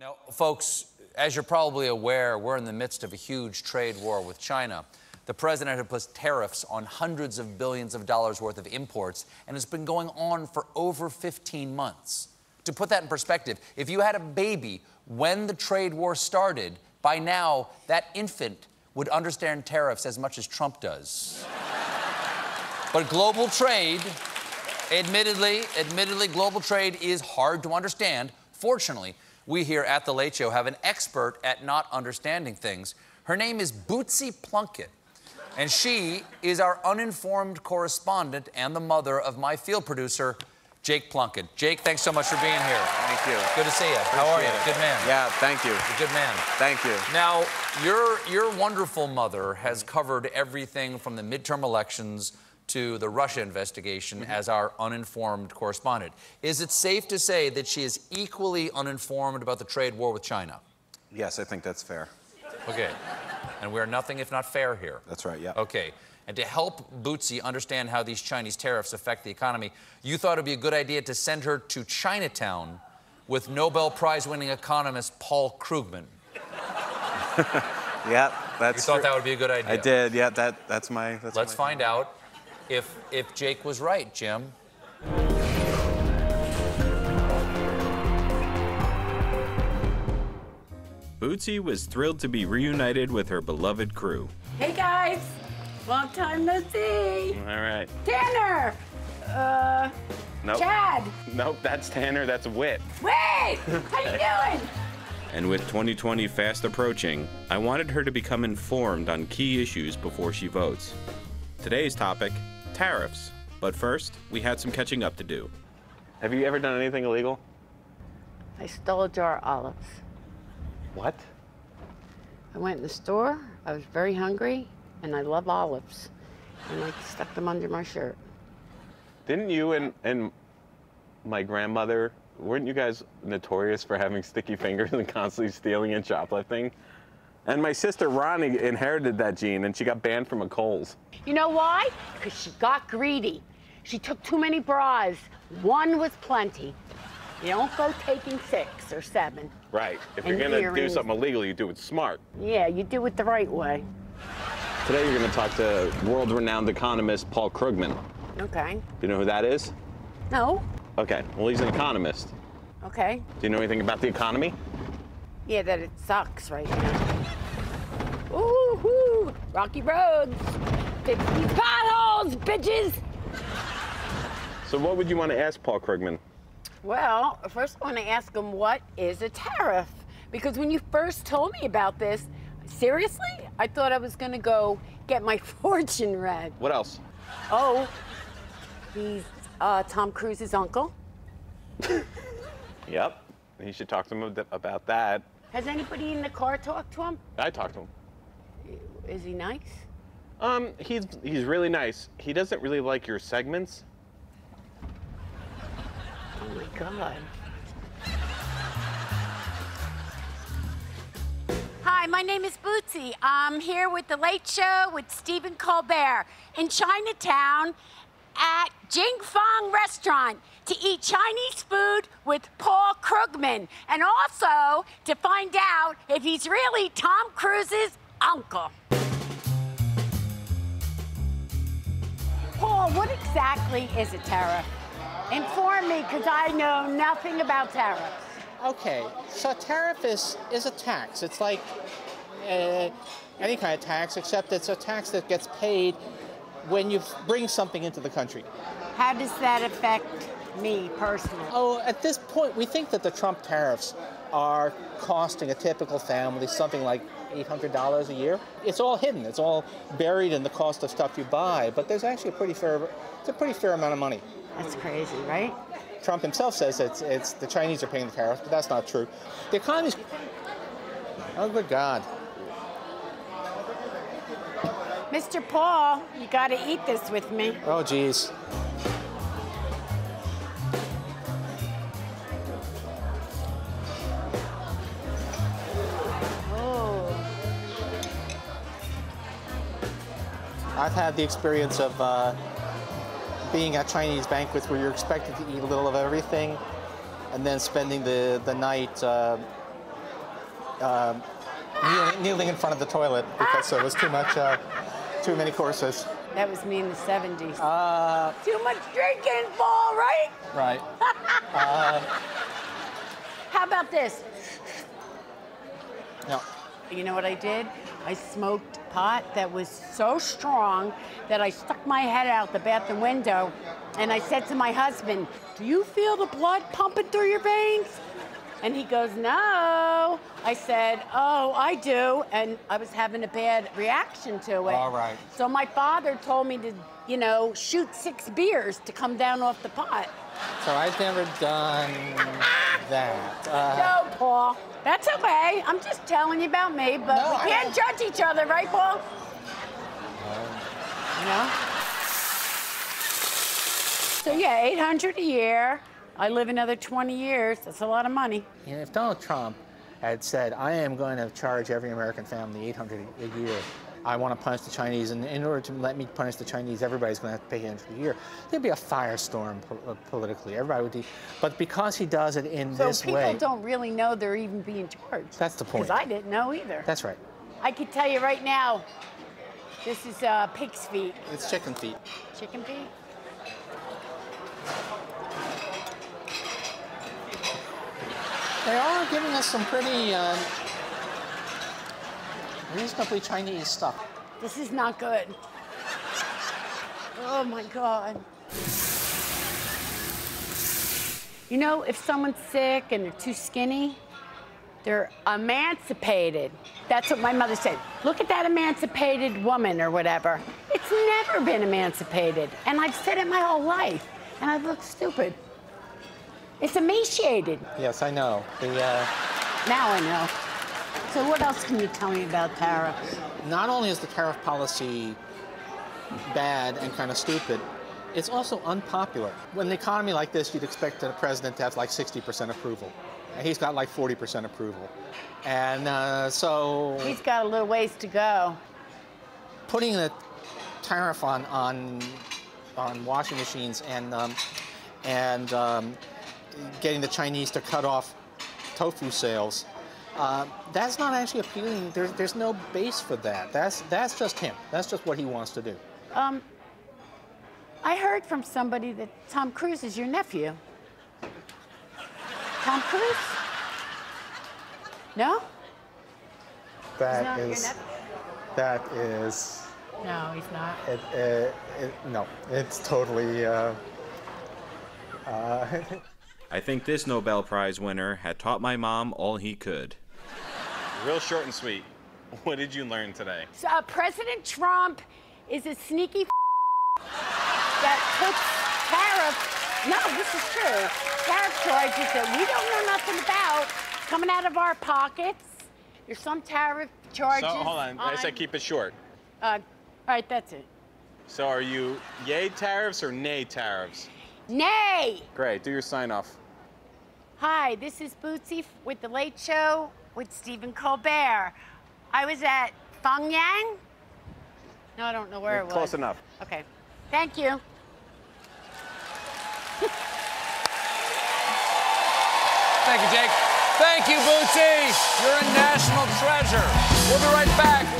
Now, folks, as you're probably aware, we're in the midst of a huge trade war with China. The president had put tariffs on hundreds of billions of dollars worth of imports, and it's been going on for over 15 months. To put that in perspective, if you had a baby when the trade war started, by now, that infant would understand tariffs as much as Trump does. But global trade, admittedly, global trade is hard to understand. Fortunately, we here at The Late Show have an expert at not understanding things. Her name is Bootsie Plunkett, and she is our uninformed correspondent and the mother of my field producer, Jake Plunkett. Jake, thanks so much for being here. Thank you. Good to see you. How are you? Good man. Yeah, thank you. Good man. Thank you. Now, your wonderful mother has covered everything from the midterm elections to the Russia investigation as our uninformed correspondent. Is it safe to say that she is equally uninformed about the trade war with China? Yes, I think that's fair. Okay. And we are nothing if not fair here. That's right, yeah. Okay. And to help Bootsie understand how these Chinese tariffs affect the economy, you thought it would be a good idea to send her to Chinatown with Nobel Prize-winning economist Paul Krugman. Yeah, that's true. You thought that would be a good idea. I did, yeah, that's my... Let's find out if Jake was right, Jim. Bootsie was thrilled to be reunited with her beloved crew. Hey, guys. Long time no see. All right. Tanner. Nope. Chad. Nope, that's Tanner. That's Whit. Whit! How you doing? And with 2020 fast approaching, I wanted her to become informed on key issues before she votes. Today's topic, tariffs. But first, we had some catching up to do. Have you ever done anything illegal? I stole a jar of olives. What? I went in the store. I was very hungry. And I love olives. And I stuck them under my shirt. Didn't you and my grandmother, weren't you guys notorious for having sticky fingers and constantly stealing and shoplifting? And my sister Ronnie inherited that gene, and she got banned from a Coles. You know why? Because she got greedy. She took too many bras. One was plenty. You don't go taking 6 or 7. Right. If you're going to do something illegal, you do it smart. Yeah, you do it the right way. Today, you're going to talk to world-renowned economist Paul Krugman. Okay. Do you know who that is? No. Okay. Well, he's an economist. Okay. Do you know anything about the economy? Yeah, that it sucks right now. Woo-hoo! Rocky roads! 50 potholes, bitches! So what would you want to ask Paul Krugman? Well, first I want to ask him, what is a tariff? Because when you first told me about this, seriously? I thought I was going to go get my fortune read. What else? Oh, he's Tom Cruise's uncle. Yep. You should talk to him about that. Has anybody in the car talked to him? I talked to him. Is he nice? He's really nice. He doesn't really like your segments. Oh, my God. Hi, my name is Bootsie. I'm here with The Late Show with Stephen Colbert in Chinatown at Jing Fong Restaurant to eat Chinese food with Paul Krugman and also to find out if he's really Tom Cruise's uncle. Paul, what exactly is a tariff? Inform me, because I know nothing about tariffs. Okay, so tariff is a tax. It's like any kind of tax, except it's a tax that gets paid when you bring something into the country. How does that affect me personally? Oh, at this point, we think that the Trump tariffs are costing a typical family something like $800 a year. It's all hidden. It's all buried in the cost of stuff you buy. But there's actually a pretty fair amount of money. That's crazy, right? Trump himself says it's the Chinese are paying the tariffs, but that's not true. The economy's... Oh, good God. Mr. Paul, you got to eat this with me. Oh, geez. Oh. I've had the experience of... being at Chinese banquets where you're expected to eat a little of everything and then spending the night kneeling in front of the toilet because there was too much, too many courses. That was me in the 70s. Too much drinking, Paul, right? Right. How about this? No. You know what I did? I smoked pot that was so strong that I stuck my head out the bathroom window and I said to my husband, "Do you feel the blood pumping through your veins?" And he goes, "No." I said, "Oh, I do." And I was having a bad reaction to it. All right. So my father told me to, you know, shoot 6 beers to come down off the pot. So I've never done that. No, Paul. That's okay. I'm just telling you about me, but no, we can't judge each other, right, Paul? You know? So, yeah, 800 a year. I live another 20 years. That's a lot of money. You know, if Donald Trump had said, "I am going to charge every American family 800 a year. I want to punish the Chinese, and in order to let me punish the Chinese, everybody's going to have to pay $800 a year," there'd be a firestorm politically. Everybody would be, but because he does it in this way, so people don't really know they're even being charged. That's the point. Because I didn't know either. That's right. I could tell you right now, this is pig's feet. It's chicken feet. Chicken feet. They are giving us some pretty reasonably Chinese stuff. This is not good. Oh, my God. You know, if someone's sick and they're too skinny, they're emancipated. That's what my mother said. Look at that emancipated woman or whatever. It's never been emancipated. And I've said it my whole life. And I look stupid. It's emaciated. Yes, I know. Now I know. So what else can you tell me about tariffs? Not only is the tariff policy bad and kind of stupid, it's also unpopular. When an economy like this, you'd expect a president to have like 60% approval. And he's got like 40% approval. And so... he's got a little ways to go. Putting the tariff on washing machines and getting the Chinese to cut off tofu sales, that's not actually appealing. There's no base for that. That's just him. That's just what he wants to do. I heard from somebody that Tom Cruise is your nephew. Tom Cruise? No? That is... that is... No, he's not. No, it's totally... I think this Nobel Prize winner had taught my mom all he could. Real short and sweet. What did you learn today? So, President Trump is a sneaky that puts tariffs, no, this is true, tariff charges that we don't know nothing about coming out of our pockets. There's some tariff charges. So, hold on. I said keep it short. All right, that's it. So, are you yay tariffs or nay tariffs? Nay! Great, do your sign-off. Hi, this is Bootsie with The Late Show with Stephen Colbert. I was at Fengyang. No, I don't know where it was. Close enough. Okay, thank you. Thank you, Jake. Thank you, Bootsie. You're a national treasure. We'll be right back.